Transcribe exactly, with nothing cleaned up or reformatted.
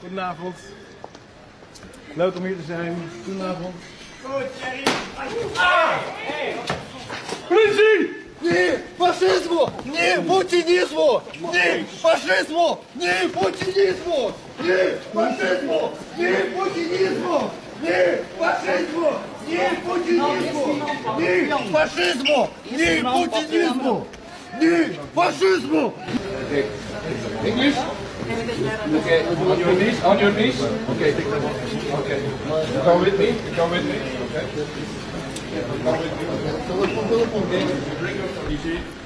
Goedenavond. Leuk om hier te zijn. Goedenavond. Goed, Jerry. Politie! Nee, fascisme! Nee, poetinisme! Nee, fascisme! Nee, poetinisme! Nee, fascisme! Nee, poetinisme! Nee, fascisme! Nee, poetinisme! Nee, fascisme! Nee, poetinisme! Nee, fascisme! English? Okay, on your knees, on your knees. Okay, okay. You come with me, you come with me. Okay. Okay. You bring up the